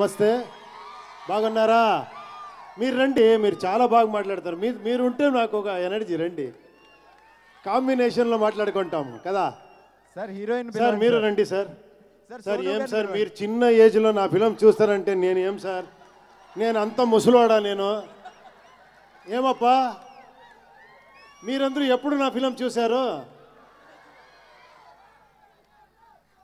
నమస్తే బాగున్నారా? మీరు రండి, మీరు చాలా బాగా మాట్లాడతారు. మీరు ఉంటే నాకు ఒక ఎనర్జీ. రండి, కాంబినేషన్లో మాట్లాడుకుంటాము కదా సార్. హీరోయిన్ సార్ మీరు రండి సార్. సార్ ఏం సార్ మీరు చిన్న ఏజ్లో నా ఫిలం చూస్తారంటే నేను ఏం సార్, నేను అంత ముసలివాడా నేను? ఏమప్పా మీరందరూ ఎప్పుడు నా ఫిలం చూశారు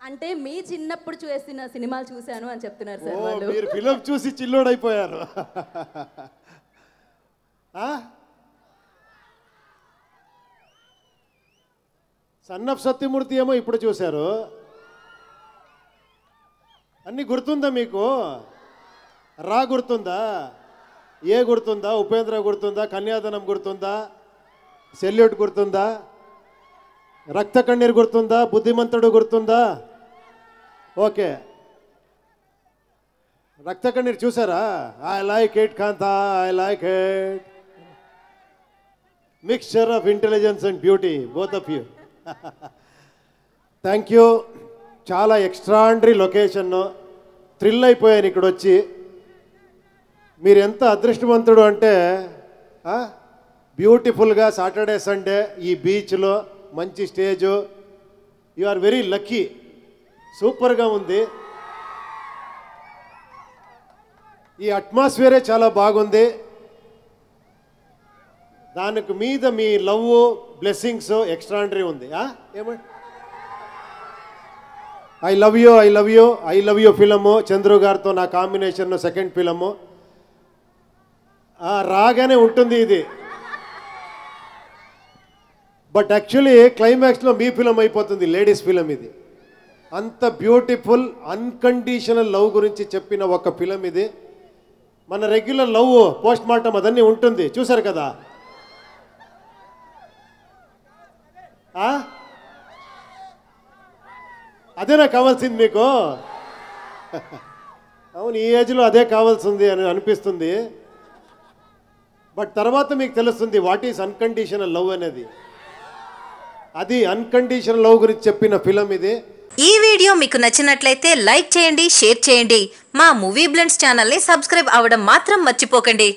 అంటే మీ చిన్నప్పుడు చూసిన సినిమాలు చూశాను అని చెప్తున్నారు సార్. మీరు ఫిలం చూసి చిల్లోడైపోయారు. సన్నప్ సత్యమూర్తి ఏమో ఇప్పుడు చూశారు. అన్నీ గుర్తుందా మీకు? రా గుర్తుందా, ఏ గుర్తుందా, ఉపేంద్ర గుర్తుందా, కన్యాదానం గుర్తుందా, సెల్యూట్ గుర్తుందా, రక్త కన్నీర్ గుర్తుందా, బుద్ధిమంతుడు గుర్తుందా? ఓకే, రక్త కన్నీర్ చూసారా? I like it Kantha, I like it. Mixture of intelligence and beauty, both of you. Thank you. చాలా ఎక్స్ట్రాండరీ లొకేషన్ను థ్రిల్ అయిపోయాను ఇక్కడ వచ్చి. మీరు ఎంత అదృష్టవంతుడు అంటే బ్యూటిఫుల్గా సాటర్డే సండే ఈ బీచ్లో మంచి stage. You are very lucky. సూపర్గా ఉంది, ఈ అట్మాస్ఫియరే చాలా బాగుంది. దానికి మీద మీ లవ్, బ్లెస్సింగ్స్ ఎక్స్ట్రాండరీ ఉంది. ఏమండి I love you, I love you, I love you film, Chandru గారితో నా కాంబినేషన్ సెకండ్ ఫిలము. రాగానే ఉంటుంది ఇది, బట్ యాక్చువల్లీ క్లైమాక్స్లో మీ ఫిలం అయిపోతుంది. లేడీస్ ఫిలం ఇది. అంత బ్యూటిఫుల్ అన్కండిషనల్ లవ్ గురించి చెప్పిన ఒక ఫిలం ఇది. మన రెగ్యులర్ లవ్, పోస్ట్ మార్టం అదన్నీ ఉంటుంది, చూసారు కదా. అదే నాకు కావాల్సింది మీకు. అవును, ఈ ఏజ్లో అదే కావాల్సింది అని అనిపిస్తుంది. బట్ తర్వాత మీకు తెలుస్తుంది వాట్ ఈస్ అన్కండిషనల్ లవ్ అనేది. అది అన్కండిషనల్ లవ్ గురించి చెప్పిన ఫిలం ఇది. ఈ వీడియో మీకు నచ్చినట్లయితే లైక్ చేయండి, షేర్ చేయండి. మా మూవీ బ్లెండ్స్ ఛానల్ని సబ్స్క్రైబ్ అవ్వడం మాత్రం మర్చిపోకండి.